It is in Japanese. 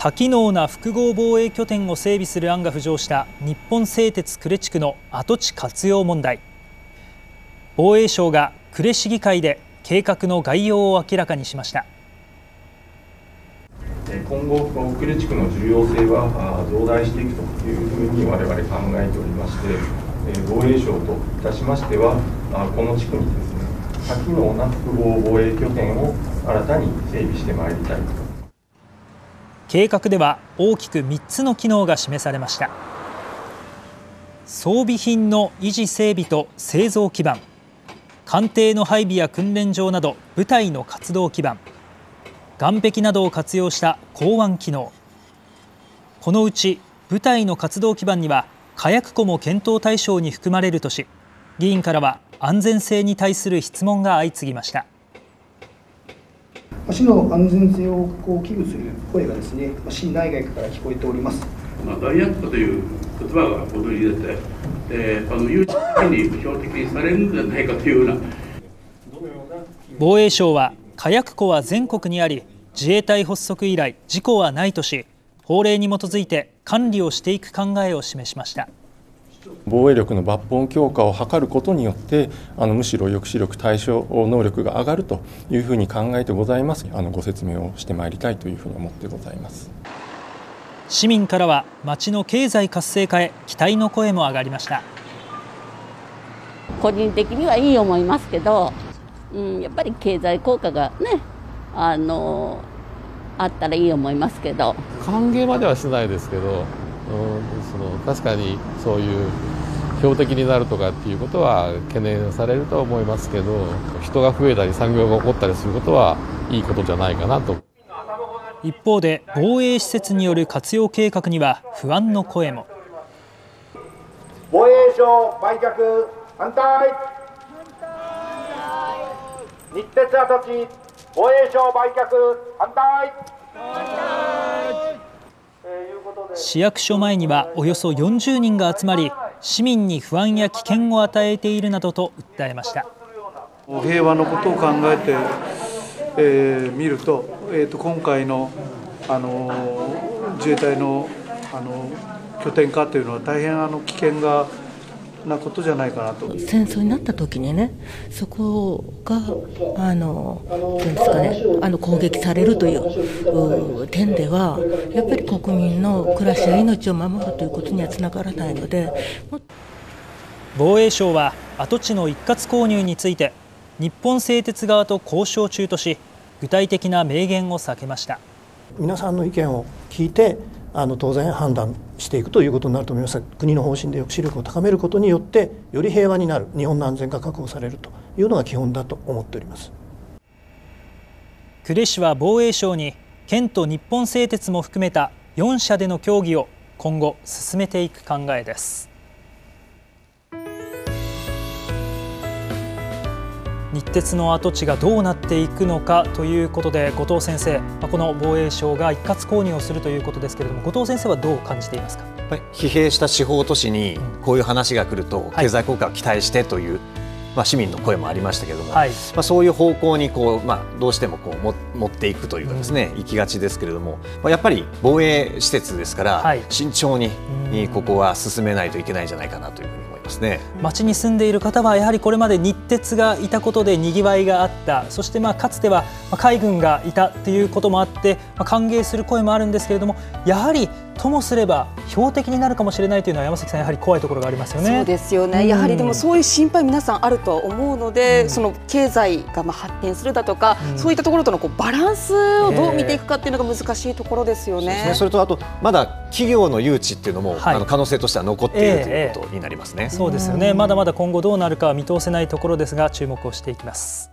多機能な複合防衛拠点を整備する案が浮上した日本製鉄呉地区の跡地活用問題。防衛省が呉市議会で計画の概要を明らかにしました。今後、呉地区の重要性は増大していくというふうに我々考えておりまして、防衛省といたしましては、この地区にですね、多機能な複合防衛拠点を新たに整備してまいりたいと。計画では大きく3つの機能が示されました。装備品の維持整備と製造基盤、艦艇の配備や訓練場など部隊の活動基盤、岸壁などを活用した港湾機能。このうち部隊の活動基盤には火薬庫も検討対象に含まれるとし、議員からは安全性に対する質問が相次ぎました。市の安全性を危惧する声がですね、市内外から聞こえております。弾薬庫という言葉が躍り出て、有識者に標的にされるのではないかというような。防衛省は火薬庫は全国にあり、自衛隊発足以来事故はないとし、法令に基づいて管理をしていく考えを示しました。防衛力の抜本強化を図ることによって、むしろ抑止力、対処能力が上がるというふうに考えてございます。ご説明をしてまいりたいというふうに思ってございます。市民からは町の経済活性化へ期待の声も上がりました。個人的にはいい思いますけど、やっぱり経済効果がね、あったらいい思いますけど。歓迎まではしないですけど。確かにそういう標的になるとかっていうことは懸念されるとは思いますけど、人が増えたり産業が起こったりすることはいいことじゃないかなと。一方で防衛施設による活用計画には不安の声も。防衛省売却反対。日鉄跡地防衛省売却反対。反対。市役所前にはおよそ40人が集まり、市民に不安や危険を与えているなどと訴えました。平和のことを考えてみると、今回の自衛隊の拠点化というのは大変危険がなことじゃないかなと。戦争になった時にね、そこがっていうんですかね、攻撃されるという点では、やっぱり国民の暮らしや命を守るということにはつながらないので。防衛省は跡地の一括購入について日本製鉄側と交渉中とし、具体的な明言を避けました。皆さんの意見を聞いて、当然判断していくということになると思います。国の方針で抑止力を高めることによってより平和になる、日本の安全が確保されるというのが基本だと思っております。呉市は防衛省に県と日本製鉄も含めた4社での協議を今後進めていく考えです。日鉄の跡地がどうなっていくのかということで、後藤先生、この防衛省が一括購入をするということですけれども、後藤先生はどう感じていますか。やっぱり疲弊した地方都市にこういう話が来ると、経済効果を期待してという、市民の声もありましたけれども、そういう方向にどうしても持っていくというかですね、行きがちですけれども、やっぱり防衛施設ですから慎重にここは進めないといけないんじゃないかなというふうに思いますね。町に住んでいる方はやはりこれまで日鉄がいたことでにぎわいがあった、そしてかつては海軍がいたということもあって歓迎する声もあるんですけれども、やはりともすれば標的になるかもしれないというのは、山崎さん、やはり怖いところがありますよね。そうですよね。やはりでもそういう心配皆さんあるとは思うので、その経済が発展するだとか、そういったところとのバランスをどう見ていくかっていうのが難しいところですよね。それとあとまだ企業の誘致っていうのも、可能性としては残っている、ということになりますね。そうですよね。まだまだ今後どうなるかは見通せないところですが、注目をしていきます。